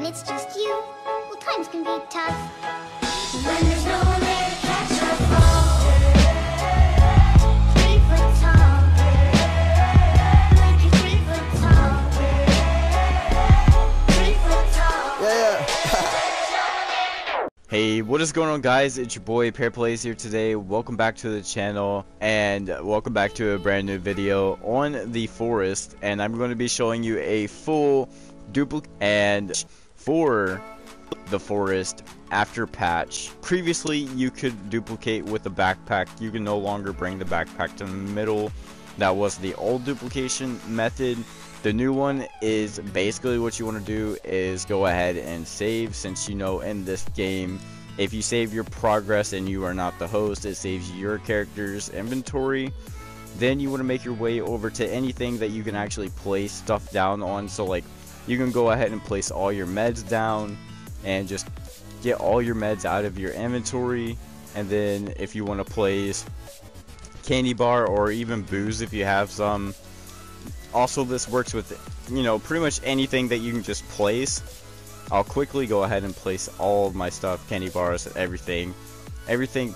when it's just you, well, times can be tough. When there's no one there to catch your fall. Hey, what is going on, guys? It's your boy Pear Plays here today. Welcome back to the channel and welcome back to a brand new video on the forest, and I'm going to be showing you a full duplicate and for the forest after patch. Previously you could duplicate with the backpack. You can no longer bring the backpack to the middle. That was the old duplication method. The new one is basically what you want to do is go ahead and save, since you know in this game if you save your progress and you are not the host, it saves your character's inventory. Then you want to make your way over to anything that you can actually place stuff down on. So like you can go ahead and place all your meds down and just get all your meds out of your inventory. And then if you want to place candy bar or even booze if you have some. Also, this works with, you know, pretty much anything that you can just place. I'll quickly go ahead and place all of my stuff, candy bars, everything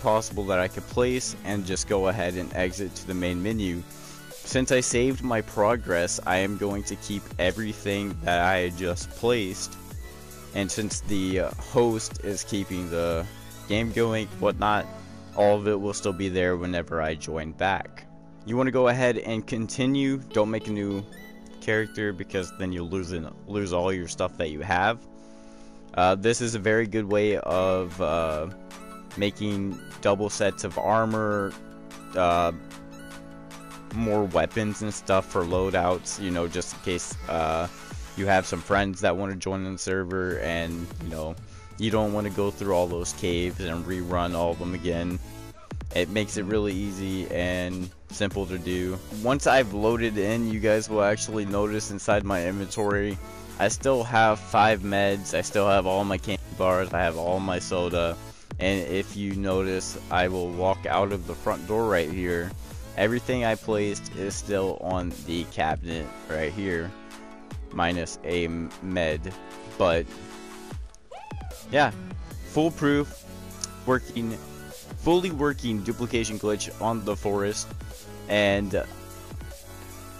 possible that I could place, and just go ahead and exit to the main menu. Since I saved my progress, I am going to keep everything that I had just placed. And since the host is keeping the game going, whatnot, all of it will still be there whenever I join back. You want to go ahead and continue. Don't make a new character because then you'll lose all your stuff that you have. This is a very good way of making double sets of armor, more weapons and stuff for loadouts, you know, just in case you have some friends that want to join the server and, you know, you don't want to go through all those caves and rerun all of them again. It makes it really easy and simple to do. Once I've loaded in, you guys will actually notice inside my inventory, I still have 5 meds, I still have all my candy bars, I have all my soda. And if you notice, I will walk out of the front door right here. Everything I placed is still on the cabinet right here, minus a med. But yeah, foolproof, fully working duplication glitch on the forest. And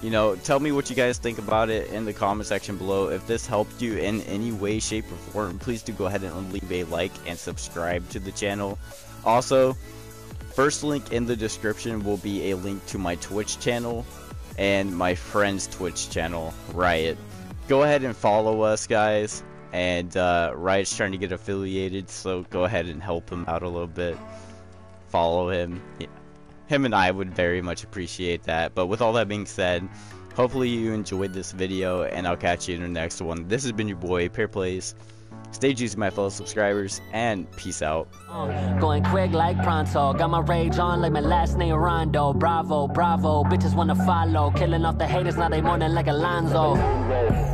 you know, tell me what you guys think about it in the comment section below. If this helped you in any way, shape, or form, please do go ahead and leave a like and subscribe to the channel. Also, first link in the description will be a link to my Twitch channel and my friend's Twitch channel, Riot. Go ahead and follow us, guys, and Riot's trying to get affiliated, so go ahead and help him out a little bit. Follow him. Yeah. Him and I would very much appreciate that. But with all that being said, hopefully you enjoyed this video, and I'll catch you in the next one. This has been your boy Pear Plays. Stay juicy, my fellow subscribers, and peace out. Going quick like pronto, got my rage on like my last name Rondo. Bravo, bravo, bitches wanna follow, killing off the haters now they mourning like Alonzo.